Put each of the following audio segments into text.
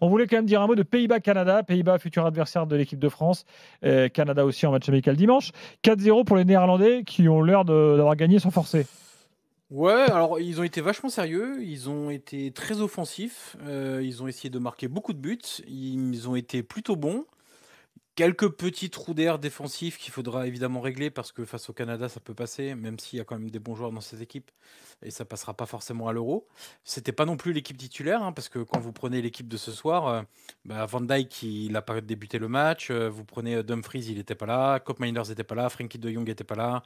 On voulait quand même dire un mot de Pays-Bas-Canada. Pays-Bas, futur adversaire de l'équipe de France. Canada aussi en match amical dimanche. 4-0 pour les Néerlandais qui ont l'air d'avoir gagné sans forcer. Ouais, alors ils ont été vachement sérieux, ils ont été très offensifs, ils ont essayé de marquer beaucoup de buts, ils ont été plutôt bons. Quelques petits trous d'air défensifs qu'il faudra évidemment régler parce que face au Canada ça peut passer, même s'il y a quand même des bons joueurs dans cette équipe et ça passera pas forcément à l'Euro. C'était pas non plus l'équipe titulaire hein, parce que quand vous prenez l'équipe de ce soir, Van Dijk il a pas débuté le match, vous prenez Dumfries il était pas là, Koopmeiners était pas là, Frankie de Jong était pas là,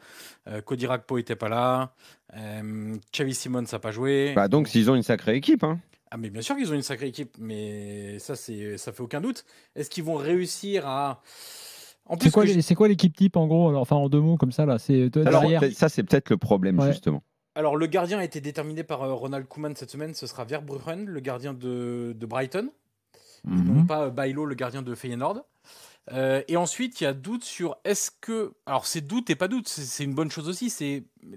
Cody Gagpo était pas là, Xavi Simons n'a pas joué. Bah donc s'ils ont une sacrée équipe hein. Ah mais bien sûr qu'ils ont une sacrée équipe, mais ça fait aucun doute. Est-ce qu'ils vont réussir à... C'est quoi, quoi l'équipe type en gros? Alors, enfin en deux mots comme ça là. Alors, ça c'est peut-être le problème ouais. Justement. Alors le gardien a été déterminé par Ronald Koeman cette semaine, ce sera Verbruggen, le gardien de Brighton, non pas Bailo, le gardien de Feyenoord. Et ensuite il y a doute sur est-ce que... Alors c'est doute et pas doute, c'est une bonne chose aussi,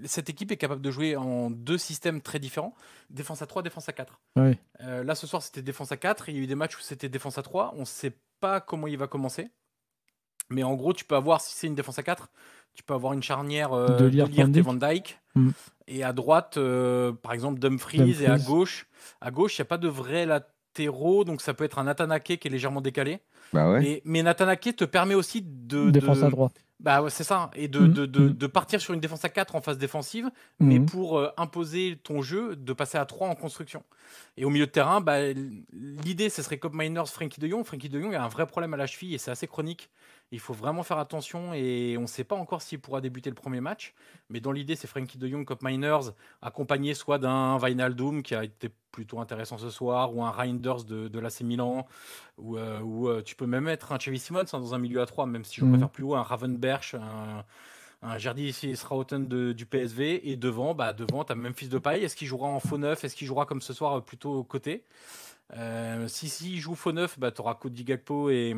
cette équipe est capable de jouer en deux systèmes très différents, défense à 3, défense à 4. Oui. Là ce soir c'était défense à 4, il y a eu des matchs où c'était défense à 3, on ne sait pas comment il va commencer, mais en gros tu peux avoir, si c'est une défense à 4, tu peux avoir une charnière de Van Dijk, et à droite par exemple Dumfries, et à gauche il n'y a pas de vrai latéraux, donc ça peut être un Nathan Ake qui est légèrement décalé. Bah ouais. mais Nathan Ake te permet aussi de défense à droite. Bah ouais, c'est ça, et de partir sur une défense à 4 en phase défensive, mais pour imposer ton jeu, de passer à 3 en construction. Et au milieu de terrain, bah, l'idée, ce serait Koopmeiners, Frankie de Jong. Frankie de Jong a un vrai problème à la cheville et c'est assez chronique. Il faut vraiment faire attention et on ne sait pas encore s'il pourra débuter le premier match. Mais dans l'idée, c'est Frankie de Jong, Koopmeiners, accompagné soit d'un Wijnaldum qui a été plutôt intéressant ce soir, ou un Reijnders de l'AC Milan, ou tu peux même mettre un Xavi Simons hein, dans un milieu à 3, même si je préfère plus haut, un Ravenberg, un Jardim Srauten du PSV, et devant tu as Memphis Depay. Est-ce qu'il jouera en faux neuf? Est-ce qu'il jouera comme ce soir plutôt au côté? Si il joue faux neuf, bah, tu auras Cody Gagpo et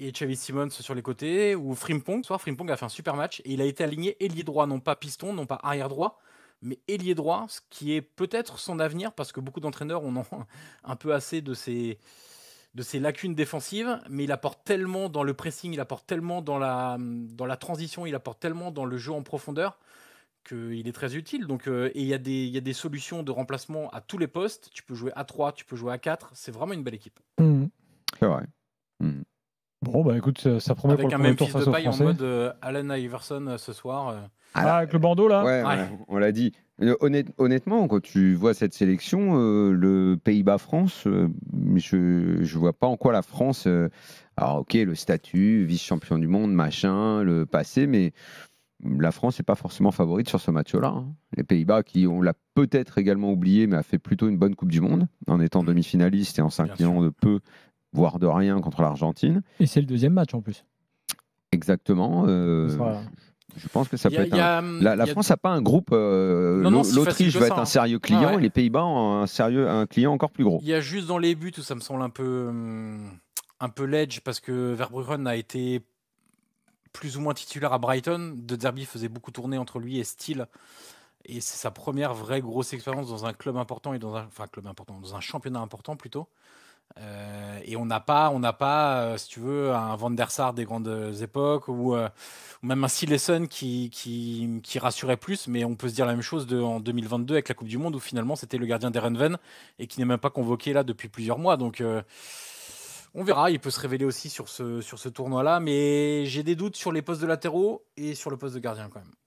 Xavi Simons sur les côtés, ou Frimpong. Ce soir, Frimpong a fait un super match et il a été aligné ailier droit, non pas piston, non pas arrière droit, mais ailier droit, ce qui est peut-être son avenir parce que beaucoup d'entraîneurs ont un peu assez de ces... lacunes défensives, mais il apporte tellement dans le pressing, il apporte tellement dans la transition, il apporte tellement dans le jeu en profondeur qu'il est très utile. Donc, et il y a des solutions de remplacement à tous les postes. Tu peux jouer à 3, tu peux jouer à 4. C'est vraiment une belle équipe. C'est vrai. Bon, bah écoute, ça promet avec pour le tour. Avec un Memphis Depay en mode Allen Iverson ce soir. Avec le bandeau là. Ouais. On l'a dit. Honnêtement, quand tu vois cette sélection, le Pays-Bas-France, je ne vois pas en quoi la France... alors ok, le statut, vice-champion du monde, machin, le passé, mais la France n'est pas forcément favorite sur ce match-là. Hein. Les Pays-Bas, qui on l'a peut-être également oublié, mais a fait plutôt une bonne Coupe du Monde, en étant demi-finaliste et en s'inclinant de peu, voire de rien, contre l'Argentine. Et c'est le deuxième match en plus. Exactement. Je pense que ça peut être... La France n'a pas un groupe... L'Autriche va être un sérieux client, et les Pays-Bas ont un client encore plus gros. Il y a juste dans les buts où ça me semble un peu ledge, parce que Verbruggen a été plus ou moins titulaire à Brighton. De Zerbi faisait beaucoup tourner entre lui et Steele. Et c'est sa première vraie grosse expérience dans un club important, dans un championnat important plutôt. Et on n'a pas si tu veux, un Van der Sar des grandes époques ou même un Silesen qui rassurait plus, mais on peut se dire la même chose en 2022 avec la Coupe du Monde où finalement c'était le gardien d'Erenven et qui n'est même pas convoqué là depuis plusieurs mois, donc on verra, il peut se révéler aussi sur ce tournoi là, mais j'ai des doutes sur les postes de latéraux et sur le poste de gardien quand même.